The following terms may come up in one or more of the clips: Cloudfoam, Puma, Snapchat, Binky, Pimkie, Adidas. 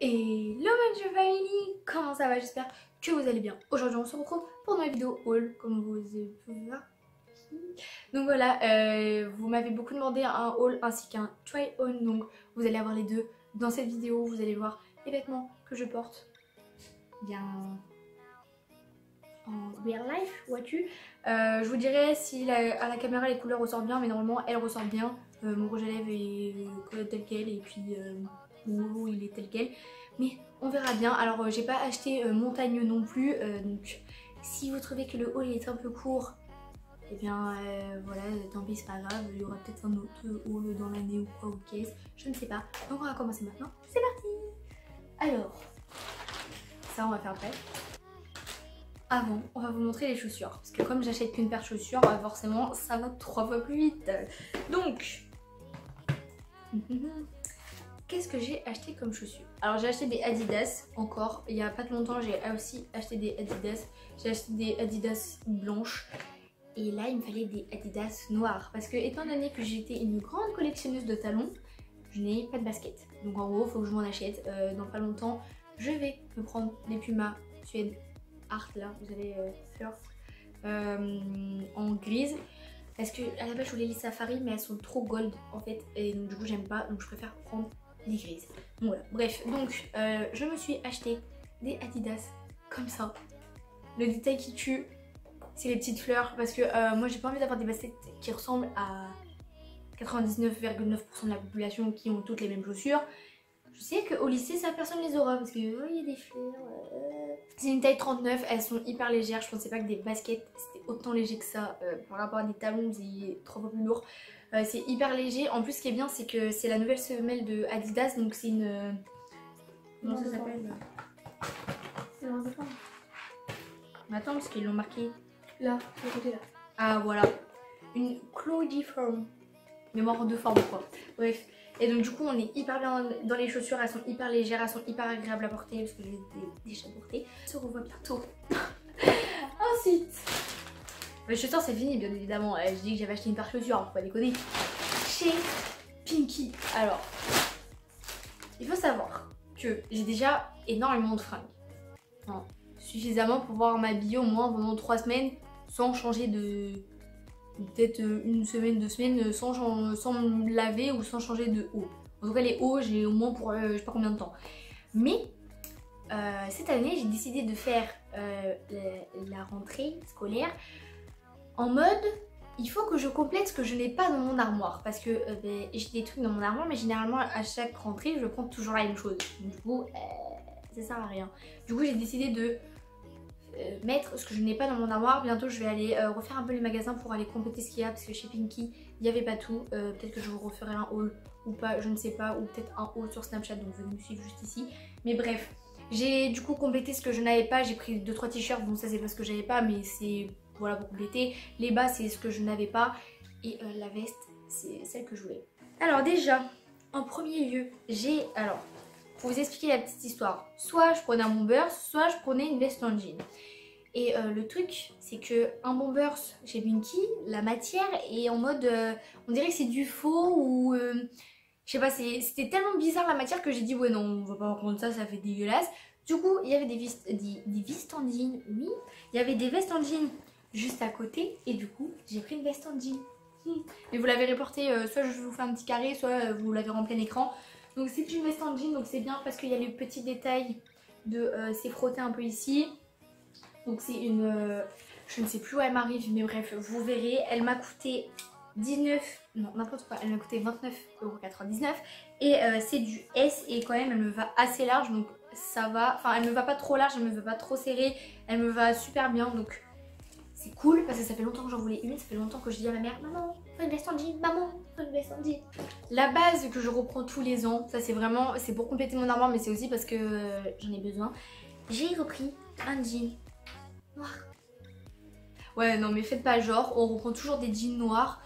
Hello my family, comment ça va? J'espère que vous allez bien. Aujourd'hui on se retrouve pour ma vidéo haul, comme vous pouvez voir. Donc voilà, vous m'avez beaucoup demandé un haul ainsi qu'un try on, donc vous allez avoir les deux dans cette vidéo. Vous allez voir les vêtements que je porte bien en real life, vois-tu. Je vous dirai si à la caméra les couleurs ressortent bien, mais normalement elles ressortent bien. Mon rouge à lèvres est tel quel et puis... il est tel quel, mais on verra bien. Alors j'ai pas acheté montagne non plus, donc si vous trouvez que le haul est un peu court, et eh bien voilà, tant pis, c'est pas grave, il y aura peut-être un autre haul dans l'année ou quoi, ou caisse, je ne sais pas. Donc on va commencer maintenant, c'est parti. Alors ça on va faire après. Avant on va vous montrer les chaussures, parce que comme j'achète qu'une paire de chaussures, forcément ça va 3 fois plus vite. Donc qu'est-ce que j'ai acheté comme chaussures? Alors j'ai acheté des Adidas encore, il n'y a pas de longtemps j'ai aussi acheté des Adidas. J'ai acheté des Adidas blanches et là il me fallait des Adidas noires. Parce que étant donné que j'étais une grande collectionneuse de talons, je n'ai pas de basket. Donc en gros il faut que je m'en achète. Dans pas longtemps je vais me prendre les Puma Suède Art là, vous allez faire en grise. Parce que à la base je voulais les Safari mais elles sont trop gold en fait et donc du coup j'aime pas, donc je préfère prendre des grises. Donc voilà, bref, donc je me suis acheté des Adidas comme ça. Le détail qui tue, c'est les petites fleurs, parce que moi j'ai pas envie d'avoir des baskets qui ressemblent à 99,9% de la population qui ont toutes les mêmes chaussures. Je sais qu'au lycée ça personne les aura parce que il y a des fleurs. C'est une taille 39, elles sont hyper légères. Je pensais pas que des baskets c'était autant léger que ça. Par rapport à des talons, c'est 3 fois plus lourd. C'est hyper léger. En plus, ce qui est bien, c'est que c'est la nouvelle semelle de Adidas. Donc, c'est une. Comment ça s'appelle? C'est le rose. Mais attends, parce qu'ils l'ont marqué. Là, de côté là. Ah, voilà. Une Cloudfoam. Mémoire de forme, quoi. Bref. Et donc du coup on est hyper bien dans les chaussures, elles sont hyper légères, elles sont hyper agréables à porter parce que je les ai déjà portées. On se revoit bientôt. Ensuite, les chaussures c'est fini bien évidemment, je dis que j'avais acheté une paire de chaussures, faut pas déconner. Chez Pimkie. Alors, il faut savoir que j'ai déjà énormément de fringues. Enfin, suffisamment pour pouvoir m'habiller au moins pendant 3 semaines sans changer de... peut-être une semaine, 2 semaines sans me laver ou sans changer de haut. En tout cas les hauts j'ai au moins pour je sais pas combien de temps. Mais cette année j'ai décidé de faire la rentrée scolaire en mode il faut que je complète ce que je n'ai pas dans mon armoire. Parce que j'ai des trucs dans mon armoire mais généralement à chaque rentrée je prends toujours la même chose. Donc, du coup ça sert à rien. Du coup j'ai décidé de mettre ce que je n'ai pas dans mon armoire. Bientôt je vais aller refaire un peu les magasins pour aller compléter ce qu'il y a, parce que chez Pimkie il n'y avait pas tout. Peut-être que je vous referai un haul ou pas, je ne sais pas, ou peut-être un haul sur Snapchat, donc venez me suivre juste ici. Mais bref, j'ai du coup complété ce que je n'avais pas, j'ai pris 2-3 t-shirts, bon ça c'est pas ce que j'avais pas mais c'est voilà pour compléter. Les bas c'est ce que je n'avais pas et la veste c'est celle que je voulais. Alors déjà en premier lieu j'ai, alors pour vous expliquer la petite histoire, soit je prenais un bomber, soit je prenais une veste en jean. Et le truc, c'est que un bomber chez Binky, la matière est en mode, on dirait que c'est du faux ou, je sais pas, c'était tellement bizarre la matière que j'ai dit ouais non, on va pas prendre ça, ça fait dégueulasse. Du coup, il y avait des vestes en jean, oui, il y avait des vestes en jean juste à côté et du coup, j'ai pris une veste en jean. Mais vous l'avez reporté, soit je vous fais un petit carré, soit vous l'avez en plein écran. Donc c'est une veste en jean, donc c'est bien parce qu'il y a le petit détail de c'est frotté un peu ici. Donc c'est une... je ne sais plus où elle m'arrive, mais bref, vous verrez. Elle m'a coûté 29,99 €. Et c'est du S et quand même elle me va assez large, donc ça va. Enfin elle me va pas trop large, elle me va pas trop serrée, elle me va super bien, donc c'est cool. Parce que ça fait longtemps que j'en voulais une, ça fait longtemps que je dis à ma mère, maman, faut une veste en jean, maman. La base que je reprends tous les ans, ça c'est vraiment, c'est pour compléter mon armoire mais c'est aussi parce que j'en ai besoin. J'ai repris un jean noir. Ouais non mais faites pas genre, on reprend toujours des jeans noirs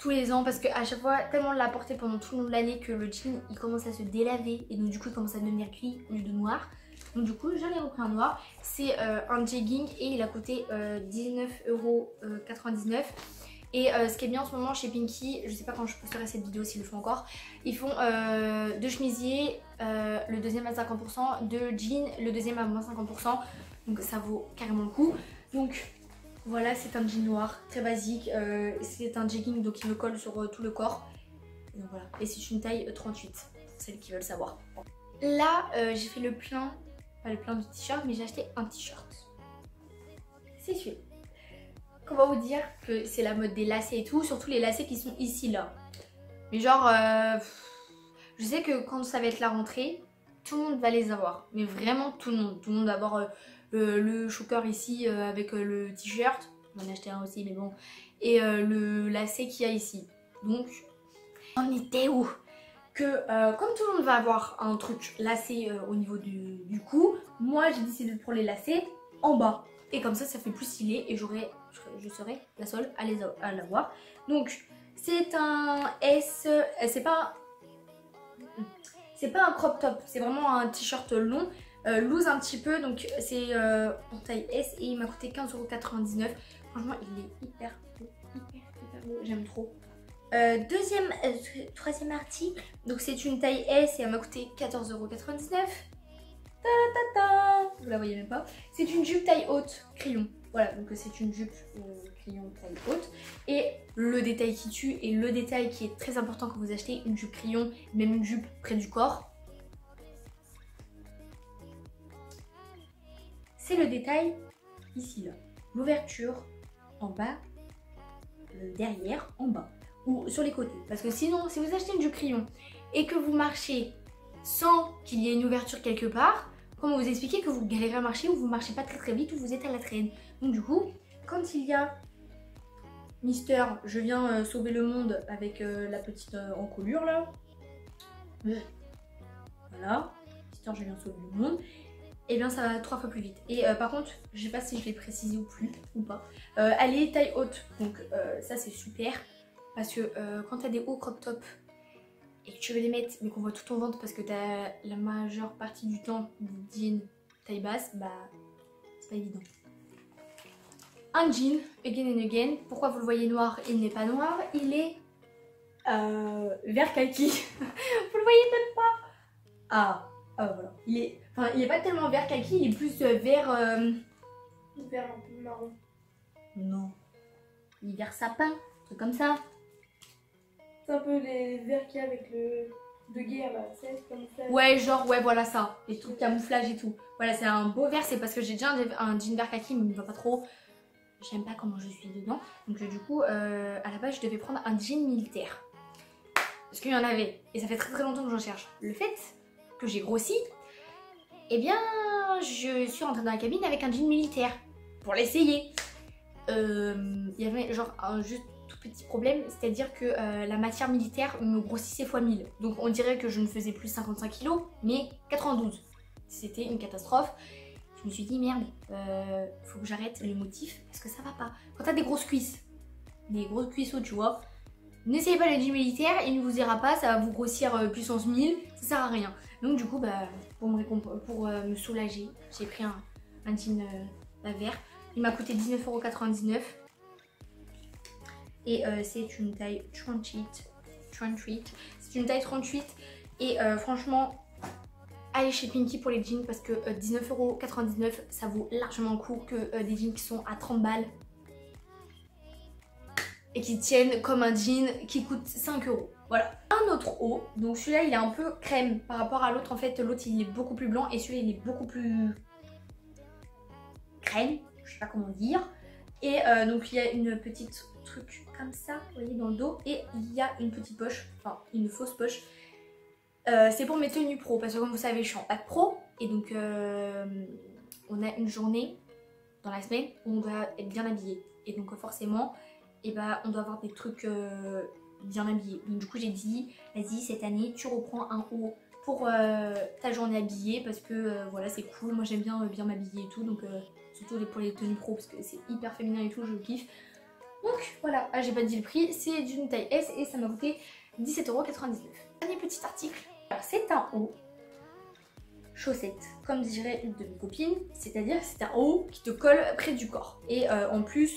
tous les ans parce qu'à chaque fois tellement on l'a porté pendant tout le long de l'année que le jean il commence à se délaver et donc du coup il commence à devenir cuit au lieu de noir. Donc du coup j'en ai repris un noir, c'est un jegging et il a coûté 19,99 €. Et ce qui est bien en ce moment chez Pimkie, je sais pas quand je posterai cette vidéo s'ils le font encore, ils font deux chemisiers, le deuxième à 50%, deux jeans, le deuxième à moins 50%, donc ça vaut carrément le coup. Donc voilà, c'est un jean noir très basique, c'est un jegging donc il me colle sur tout le corps. Donc voilà, et c'est une taille 38 pour celles qui veulent savoir. Là j'ai fait le plein, pas le plein du t-shirt, mais j'ai acheté un t-shirt. C'est celui-là. Comment vous dire que c'est la mode des lacets et tout, surtout les lacets qui sont ici là. Mais genre je sais que quand ça va être la rentrée, tout le monde va les avoir. Mais vraiment tout le monde. Tout le monde va avoir le choker ici avec le t-shirt. On en a acheté un aussi mais bon. Et le lacet qu'il y a ici. Donc on était où? Que comme tout le monde va avoir un truc lacé au niveau du cou, moi j'ai décidé de prendre les lacets en bas. Et comme ça, ça fait plus stylé et je serai la seule à l'avoir. Donc c'est un S, c'est pas un crop top, c'est vraiment un t-shirt long, loose un petit peu. Donc c'est en taille S et il m'a coûté 15,99 €. Franchement il est hyper beau, hyper beau, j'aime trop. Troisième article, donc c'est une taille S et elle m'a coûté 14,99 €. Vous la voyez même pas. C'est une jupe taille haute crayon. Voilà, donc c'est une jupe crayon taille haute. Et le détail qui tue et le détail qui est très important quand vous achetez une jupe crayon, même une jupe près du corps, c'est le détail ici là. L'ouverture en bas, derrière en bas. Ou sur les côtés, parce que sinon si vous achetez une jupe crayon et que vous marchez sans qu'il y ait une ouverture quelque part, comment vous expliquer que vous galérez à marcher ou vous marchez pas très très vite ou vous êtes à la traîne. Donc du coup quand il y a Mister je viens sauver le monde avec la petite encolure là, voilà, Mister je viens sauver le monde, et bien ça va 3 fois plus vite. Et par contre je sais pas si je l'ai précisé ou pas, elle est taille haute donc ça c'est super. Parce que quand tu as des hauts crop top et que tu veux les mettre mais qu'on voit tout ton ventre parce que tu as la majeure partie du temps des jeans taille basse, bah c'est pas évident. Un jean, again and again, pourquoi vous le voyez noir? Il n'est pas noir, il est vert kaki. Vous le voyez même pas? Ah voilà. Il est pas tellement vert kaki, il est plus vert... vert un peu marron. Non. Il est vert sapin, comme ça. C'est un peu les verres qu'il y a avec le de guerre là, tu sais, comme ça. Ouais, genre, ouais, voilà ça. Les trucs camouflage et tout. Voilà, c'est un beau vert, c'est parce que j'ai déjà un jean vert kaki, mais il me va pas trop. J'aime pas comment je suis dedans. Donc, du coup, à la base, je devais prendre un jean militaire. Parce qu'il y en avait. Et ça fait très très longtemps que j'en cherche. Le fait que j'ai grossi, eh bien, je suis rentrée dans la cabine avec un jean militaire. Pour l'essayer. Il y avait genre juste petit problème, c'est à dire que la matière militaire me grossissait x 1000, donc on dirait que je ne faisais plus 55 kg mais 92. C'était une catastrophe. Je me suis dit merde, faut que j'arrête le motif parce que ça va pas. Quand t'as des grosses cuisses, des grosses cuisses, tu vois, n'essayez pas le jean militaire, il ne vous ira pas, ça va vous grossir puissance 1000, ça sert à rien. Donc du coup bah, pour me soulager, j'ai pris un jean vert. Il m'a coûté 19,99 €. Et c'est une taille 38, c'est une taille 38 et franchement allez chez Pimkie pour les jeans parce que 19,99 € ça vaut largement le coup que des jeans qui sont à 30 balles et qui tiennent comme un jean qui coûte 5 €. Voilà. Un autre haut, donc celui-là il est un peu crème par rapport à l'autre, en fait l'autre il est beaucoup plus blanc et celui-là il est beaucoup plus crème, je sais pas comment dire. Et donc il y a une petite truc comme ça, vous voyez, dans le dos, et il y a une petite poche, enfin une fausse poche. C'est pour mes tenues pro parce que comme vous savez je suis en pack pro et donc on a une journée dans la semaine où on doit être bien habillé et donc forcément et bah, on doit avoir des trucs bien habillés. Donc du coup j'ai dit vas-y cette année tu reprends un haut pour ta journée habillée parce que voilà c'est cool, moi j'aime bien bien m'habiller et tout, donc surtout pour les tenues pro parce que c'est hyper féminin et tout, je kiffe. Donc voilà, ah, j'ai pas dit le prix, c'est d'une taille S et ça m'a coûté 17,99 €. Dernier petit article, c'est un haut chaussette, comme dirait une de mes copines, c'est-à-dire c'est un haut qui te colle près du corps. Et en plus,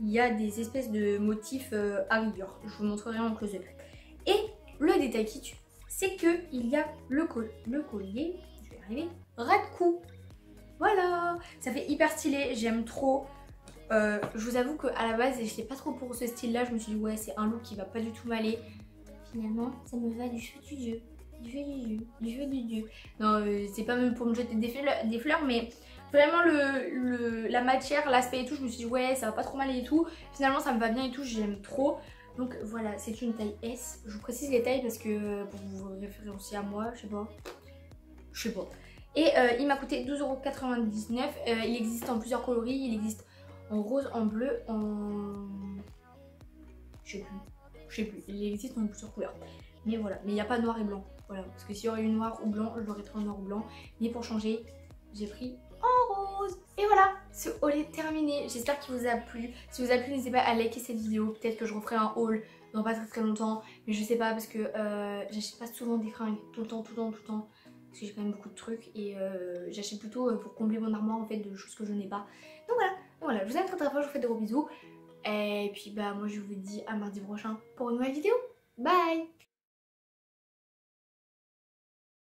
il y a des espèces de motifs à rigueur. Je vous montrerai en close-up. Et le détail qui tue, c'est qu'il y a le collier, je vais y arriver, ras de cou. Voilà, ça fait hyper stylé, j'aime trop. Je vous avoue qu'à la base, je n'étais pas trop pour ce style-là. Je me suis dit, ouais, c'est un look qui va pas du tout m'aller. Finalement, ça me va du feu du Dieu. Non, c'est pas même pour me jeter des fleurs, mais vraiment la matière, l'aspect et tout, je me suis dit ouais, ça va pas trop mal et tout. Finalement, ça me va bien et tout, j'aime trop. Donc voilà, c'est une taille S. Je vous précise les tailles parce que pour vous référencer à moi, je sais pas. Et il m'a coûté 12,99€. Il existe en plusieurs coloris. Il existe en rose, en bleu, en... Je sais plus. Il existe en plusieurs couleurs. Mais voilà, mais il n'y a pas noir et blanc. Voilà, parce que s'il y aurait eu noir ou blanc, je l'aurais pris en noir ou blanc. Mais pour changer, j'ai pris en rose. Et voilà, ce haul est terminé. J'espère qu'il vous a plu. Si vous a plu, n'hésitez pas à liker cette vidéo. Peut-être que je referai un haul dans pas très longtemps. Mais je sais pas parce que j'achète pas souvent des fringues tout le temps. Parce que j'ai quand même beaucoup de trucs. Et j'achète plutôt pour combler mon armoire en fait de choses que je n'ai pas. Donc voilà, je vous aime très fort, je vous fais de gros bisous. Et puis bah moi je vous dis à mardi prochain pour une nouvelle vidéo. Bye.